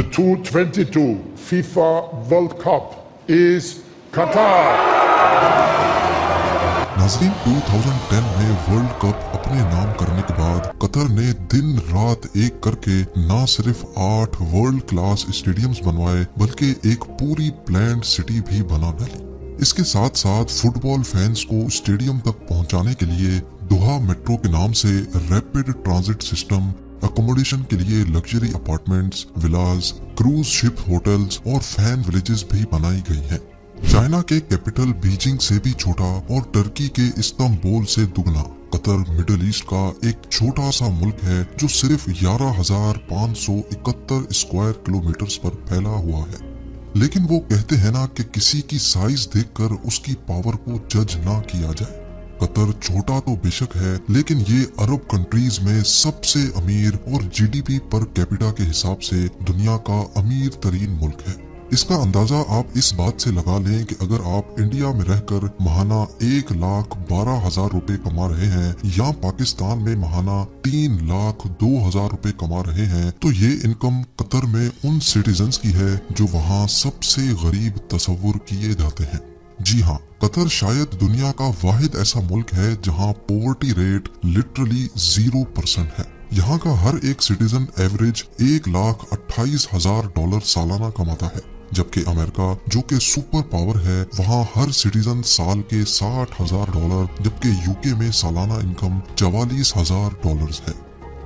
The 2022 FIFA World Cup is Qatar. नाज़रीन 2010 में world cup अपने नाम करने के बाद कतर ने दिन रात एक करके ना सिर्फ 8 वर्ल्ड क्लास स्टेडियम्स बनवाए बल्कि एक पूरी प्लान्ड सिटी भी बना डाली। इसके साथ साथ फुटबॉल फैंस को स्टेडियम तक पहुंचाने के लिए दोहा मेट्रो के नाम से रैपिड ट्रांजिट सिस्टम, अकोमोडेशन के लिए luxury apartments, villas, cruise ship hotels और फैन विलेजेस भी बनाई गई है। चाइना के कैपिटल बीजिंग से भी छोटा और टर्की के इस्तांबुल से दुगना कतर मिडिल ईस्ट का एक छोटा सा मुल्क है जो सिर्फ 11,571 स्क्वायर किलोमीटर्स पर फैला हुआ है। लेकिन वो कहते हैं ना कि किसी की साइज देखकर उसकी पावर को जज ना किया जाए। कतर छोटा तो बेशक है लेकिन ये अरब कंट्रीज में सबसे अमीर और GDP पर कैपिटा के हिसाब से दुनिया का अमीर तरीन मुल्क है। इसका अंदाजा आप इस बात से लगा लें कि अगर आप इंडिया में रहकर महाना 1,12,000 रुपए कमा रहे हैं या पाकिस्तान में महाना 3,02,000 रुपए कमा रहे हैं तो ये इनकम कतर में उन सिटीजन्स की है जो वहाँ सबसे गरीब तस्वुर किए जाते हैं। जी हाँ, कतर शायद दुनिया का वाहिद ऐसा मुल्क है जहाँ पॉवर्टी रेट लिटरली 0% है। यहाँ का हर एक सिटीजन एवरेज $1,28,000 सालाना कमाता है, जबकि अमेरिका जो कि सुपर पावर है वहाँ हर सिटीजन साल के $60,000 जबकि यूके में सालाना इनकम $44,000 है।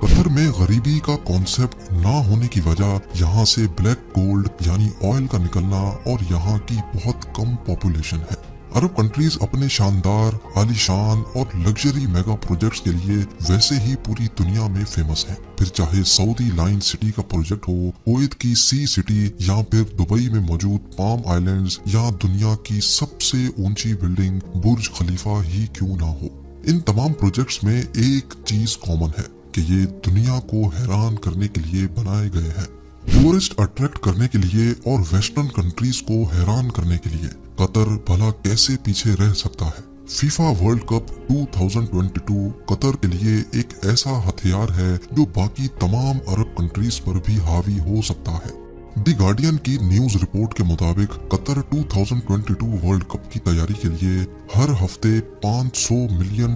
कतर में गरीबी का कॉन्सेप्ट ना होने की वजह यहाँ से ब्लैक गोल्ड यानी ऑयल का निकलना और यहाँ की बहुत कम पॉपुलेशन है। अरब कंट्रीज अपने शानदार, आलीशान और लग्जरी मेगा प्रोजेक्ट्स के लिए वैसे ही पूरी दुनिया में फेमस है, फिर चाहे सऊदी लाइन सिटी का प्रोजेक्ट हो, कुवैत की सी सिटी या फिर दुबई में मौजूद पाम आइलैंड्स या दुनिया की सबसे ऊंची बिल्डिंग बुर्ज खलीफा ही क्यों ना हो। इन तमाम प्रोजेक्ट्स में एक चीज कॉमन है कि ये दुनिया को हैरान करने के लिए बनाए गए हैं। टूरिस्ट अट्रैक्ट करने के लिए और वेस्टर्न कंट्रीज को हैरान करने के लिए कतर भला कैसे पीछे रह सकता है। फीफा वर्ल्ड कप 2022 कतर के लिए एक ऐसा हथियार है जो बाकी तमाम अरब कंट्रीज पर भी हावी हो सकता है। द गार्डियन की न्यूज रिपोर्ट के मुताबिक कतर 2022 वर्ल्ड कप की तैयारी के लिए हर हफ्ते $500 मिलियन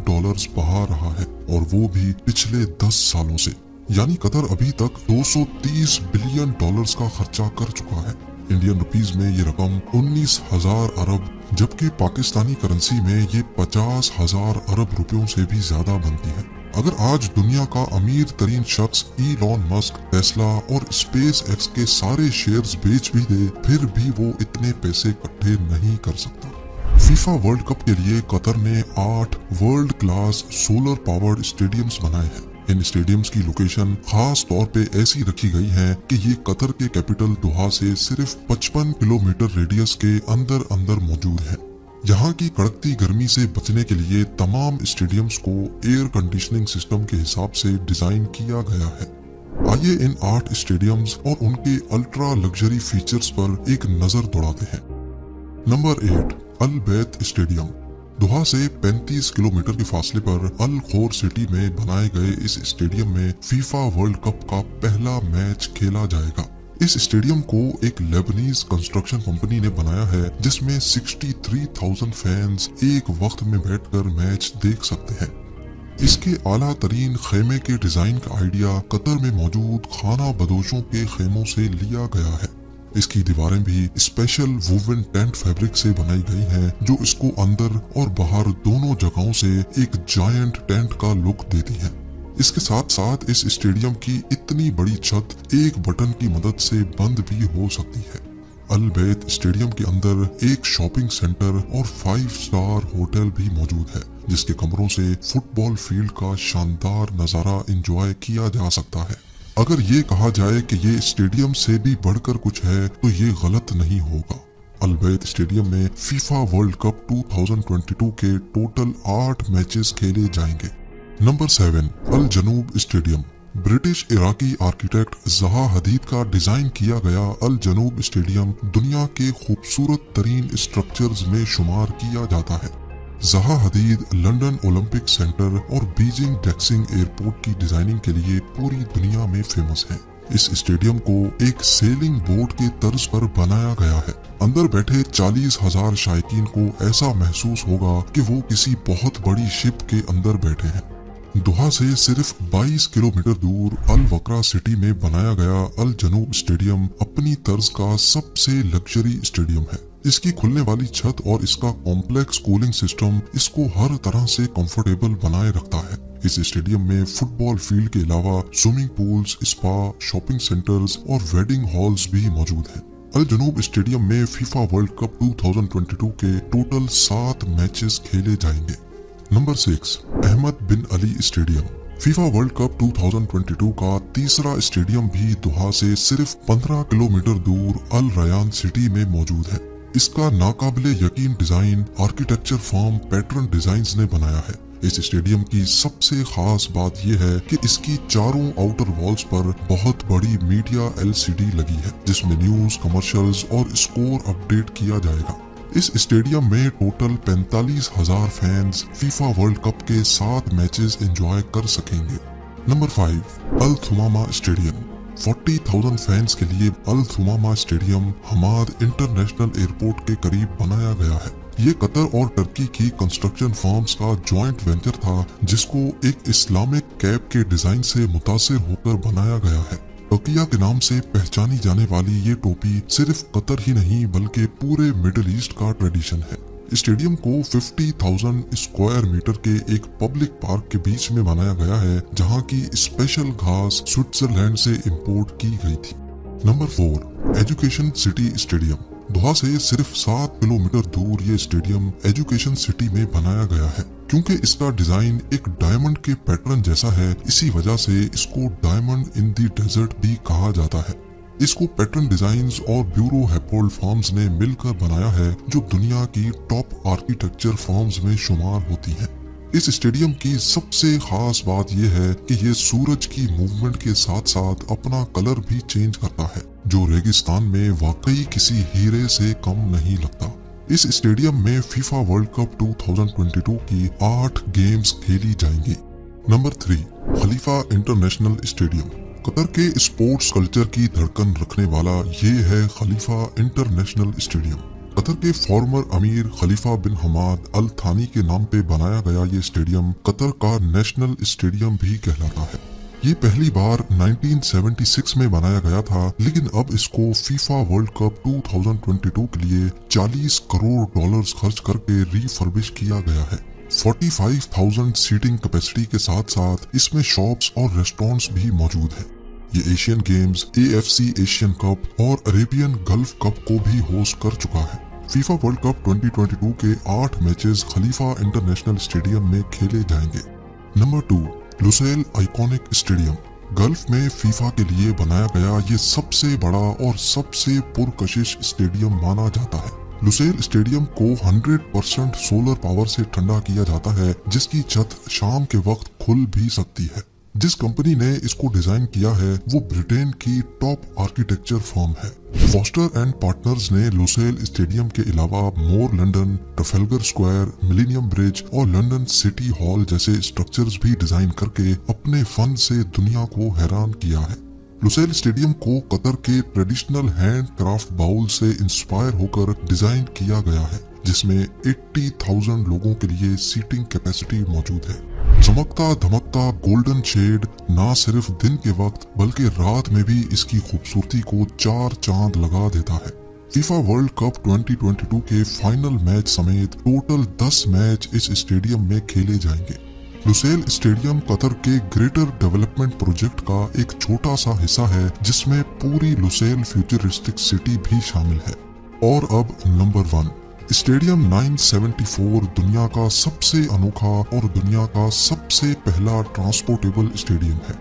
बहा रहा है और वो भी पिछले 10 सालों से, यानी कतर अभी तक $230 बिलियन का खर्चा कर चुका है। इंडियन रुपीस में ये रकम 19,000 अरब जबकि पाकिस्तानी करेंसी में ये 50,000 अरब रुपयों से भी ज्यादा बनती है। अगर आज दुनिया का अमीर तरीन शख्स ईलॉन मस्क, टेस्ला और स्पेसएक्स के सारे शेयर्स बेच भी दे फिर भी वो इतने पैसे इकट्ठे नहीं कर सकता। फीफा वर्ल्ड कप के लिए कतर ने 8 world class solar powered stadiums बनाए हैं। इन स्टेडियम्स की लोकेशन खास तौर पे ऐसी रखी गई है कि ये कतर के कैपिटल दोहा से सिर्फ 55 किलोमीटर रेडियस के अंदर अंदर मौजूद है। यहाँ की कड़कती गर्मी से बचने के लिए तमाम स्टेडियम्स को एयर कंडीशनिंग सिस्टम के हिसाब से डिजाइन किया गया है। आइए इन 8 स्टेडियम्स और उनके अल्ट्रा लग्जरी फीचर्स पर एक नजर दौड़ाते हैं। नंबर 8, अल बैत स्टेडियम। दोहा से 35 किलोमीटर के फासले पर अल खोर सिटी में बनाए गए इस स्टेडियम में फीफा वर्ल्ड कप का पहला मैच खेला जाएगा। इस स्टेडियम को एक लेबनीज कंस्ट्रक्शन कंपनी ने बनाया है जिसमें 63,000 फैंस एक वक्त में बैठकर मैच देख सकते हैं। इसके आला तरीन खेमे के डिजाइन का आइडिया कतर में मौजूद खाना बदोशों के खेमों से लिया गया है। इसकी दीवारें भी स्पेशल वुवन टेंट फैब्रिक से बनाई गई हैं, जो इसको अंदर और बाहर दोनों जगहों से एक जायंट टेंट का लुक देती हैं। इसके साथ साथ इस स्टेडियम की इतनी बड़ी छत एक बटन की मदद से बंद भी हो सकती है। अल बैत स्टेडियम के अंदर एक शॉपिंग सेंटर और 5-स्टार होटल भी मौजूद है जिसके कमरों से फुटबॉल फील्ड का शानदार नजारा इंजॉय किया जा सकता है। अगर ये कहा जाए कि ये स्टेडियम से भी बढ़कर कुछ है तो ये गलत नहीं होगा। अल बैत स्टेडियम में फीफा वर्ल्ड कप 2022 के टोटल 8 मैचेस खेले जाएंगे। Number 7, Al Janoub stadium. British Iraqi architect Zaha Hadid का डिजाइन किया गया अल जनूब स्टेडियम दुनिया के खूबसूरत तरीन स्ट्रक्चर्स में शुमार किया जाता है। Zaha Hadid London Olympic centre और बीजिंग डैक्सिंग एयरपोर्ट की डिजाइनिंग के लिए पूरी दुनिया में फेमस है। इस स्टेडियम को एक सेलिंग बोट के तर्ज पर बनाया गया है। अंदर बैठे 40,000 शायकीन को ऐसा महसूस होगा कि वो किसी बहुत बड़ी शिप के अंदर बैठे हैं। दोहा से सिर्फ 22 किलोमीटर दूर अल वक्रा सिटी में बनाया गया अल जनूब स्टेडियम अपनी तर्ज का सबसे लग्जरी स्टेडियम है। इसकी खुलने वाली छत और इसका कॉम्प्लेक्स कूलिंग सिस्टम इसको हर तरह से कंफर्टेबल बनाए रखता है। इस स्टेडियम में फुटबॉल फील्ड के अलावा swimming pools, spa, shopping centres और वेडिंग हॉल्स भी मौजूद हैं। अल जनूब स्टेडियम में फीफा वर्ल्ड कप 2022 के टोटल 7 मैचेस खेले जाएंगे। Number 6, Ahmad bin Ali stadium. FIFA world Cup 2022 का तीसरा स्टेडियम भी दोहा से सिर्फ 15 किलोमीटर दूर अल रयान सिटी में मौजूद है। इसका नाकाबिले यकीन design architecture form pattern designs ने बनाया है। इस स्टेडियम की सबसे खास बात यह है कि इसकी चारों आउटर वॉल्स पर बहुत बड़ी मीडिया एलसीडी लगी है, जिसमें न्यूज, कमर्शियल्स और स्कोर अपडेट किया जाएगा। इस स्टेडियम में total 45,000 fans FIFA world Cup के 7 मैचेस एंजॉय कर सकेंगे। Number 5, Al Thumama stadium. 40,000 fans के लिए Al Thumama stadium Hamad international airport के करीब बनाया गया है। ये कतर और टर्की की कंस्ट्रक्शन फर्म्स का जॉइंट वेंचर था, जिसको एक इस्लामिक कैब के डिजाइन से मुतासिर होकर बनाया गया है। तकिया के नाम से पहचानी जाने वाली ये टोपी सिर्फ कतर ही नहीं बल्कि पूरे मिडल ईस्ट का ट्रेडिशन है। स्टेडियम को 50,000 स्क्वायर मीटर के एक पब्लिक पार्क के बीच में बनाया गया है, जहां की स्पेशल घास स्विट्जरलैंड से इंपोर्ट की गई थी। Number 4, Education city stadium. Doha से सिर्फ 7 किलोमीटर दूर ये स्टेडियम एजुकेशन सिटी में बनाया गया है। क्योंकि इसका डिजाइन एक डायमंड के पैटर्न जैसा है, इसी वजह से इसको डायमंड इन द डेजर्ट भी कहा जाता है। इसको पैटर्न डिजाइन्स और ब्यूरो हैपोल्ड फॉर्म्स ने मिलकर बनाया है, जो दुनिया की टॉप आर्किटेक्चर फॉर्म्स में शुमार होती हैं। इस स्टेडियम की सबसे खास बात यह है कि ये सूरज की मूवमेंट के साथ साथ अपना कलर भी चेंज करता है, जो रेगिस्तान में वाकई किसी हीरे से कम नहीं लगता। इस स्टेडियम में फीफा वर्ल्ड कप 2022 की 8 गेम्स खेली जाएंगी। Number 3, Khalifa international stadium. Qatar के स्पोर्ट्स कल्चर की धड़कन रखने वाला ये है खलीफा इंटरनेशनल स्टेडियम। कतर के फॉर्मर अमीर खलीफा बिन हमाद अल थानी के नाम पे बनाया गया ये स्टेडियम कतर का नेशनल स्टेडियम भी कहलाता है। ये पहली बार 1976 में बनाया गया था, लेकिन अब इसको फीफा वर्ल्ड कप 2022 के लिए $40 करोड़ खर्च करके रिफर्बिश किया गया है। 45,000 सीटिंग कैपेसिटी के साथ साथ इसमें शॉप्स और रेस्टोरेंट्स भी मौजूद हैं। ये Asian Games, AFC Asian cup और अरेबियन गल्फ कप को भी होस्ट कर चुका है। फीफा वर्ल्ड कप 2022 के 8 मैचेस खलीफा इंटरनेशनल स्टेडियम में खेले जाएंगे। Number 2, Lusail iconic stadium. Gulf में फीफा के लिए बनाया गया ये सबसे बड़ा और सबसे पुरकशिश स्टेडियम माना जाता है। लुसैल स्टेडियम को 100% सोलर पावर से ठंडा किया जाता है, जिसकी छत शाम के वक्त खुल भी सकती है। जिस कंपनी ने इसको डिजाइन किया है वो ब्रिटेन की टॉप आर्किटेक्चर फर्म है। फॉस्टर एंड पार्टनर्स ने लुसैल स्टेडियम के अलावा मोर London, Trafalgar square, millennium bridge और लंदन सिटी हॉल जैसे स्ट्रक्चर्स भी डिजाइन करके अपने फन से दुनिया को हैरान किया है। लुसैल स्टेडियम को कतर के ट्रेडिशनल हैंड क्राफ्ट बाउल से इंस्पायर होकर डिजाइन किया गया है, जिसमें 80,000 लोगों के लिए सीटिंग कैपेसिटी मौजूद है। चमकता धमकता गोल्डन शेड ना सिर्फ दिन के वक्त बल्कि रात में भी इसकी खूबसूरती को 4 चांद लगा देता है। फीफा वर्ल्ड कप 2022 के फाइनल मैच समेत टोटल 10 मैच इस स्टेडियम में खेले जाएंगे। लुसैल स्टेडियम कतर के ग्रेटर डेवलपमेंट प्रोजेक्ट का एक छोटा सा हिस्सा है, जिसमें पूरी लुसैल फ्यूचरिस्टिक सिटी भी शामिल है। और अब नंबर 1, स्टेडियम 974 दुनिया का सबसे अनोखा और दुनिया का सबसे पहला ट्रांसपोर्टेबल स्टेडियम है।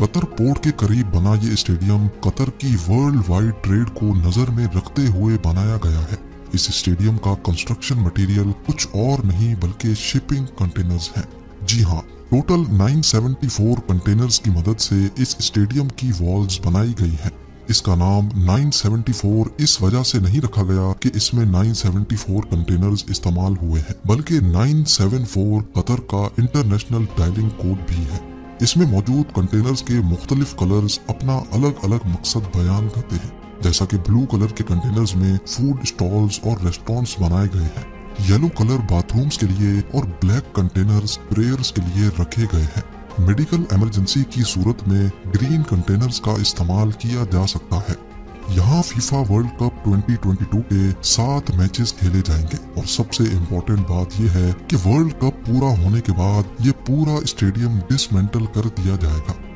कतर पोर्ट के करीब बना ये स्टेडियम कतर की वर्ल्ड वाइड ट्रेड को नजर में रखते हुए बनाया गया है। इस स्टेडियम का कंस्ट्रक्शन मटेरियल कुछ और नहीं बल्कि शिपिंग कंटेनर्स है। जी हाँ, टोटल 974 कंटेनर्स की मदद से इस स्टेडियम की वॉल्स बनाई गई हैं। इसका नाम 974 इस वजह से नहीं रखा गया कि इसमें 974 कंटेनर्स इस्तेमाल हुए हैं, बल्कि 974 कतर का इंटरनेशनल डायलिंग कोड भी है। इसमें मौजूद कंटेनर्स के मुख्तलिफ कलर्स अपना अलग अलग मकसद बयान करते हैं, जैसा कि ब्लू कलर के कंटेनर्स में फूड स्टॉल्स और रेस्टोरेंट्स बनाए गए हैं, येलो कलर बाथरूम्स के लिए और ब्लैक कंटेनर्स प्रेयर्स के लिए रखे गए हैं। मेडिकल इमरजेंसी की सूरत में ग्रीन कंटेनर्स का इस्तेमाल किया जा सकता है। यहाँ फीफा वर्ल्ड कप 2022 के 7 मैचेस खेले जाएंगे और सबसे इम्पोर्टेंट बात यह है कि वर्ल्ड कप पूरा होने के बाद ये पूरा स्टेडियम डिसमेंटल कर दिया जाएगा।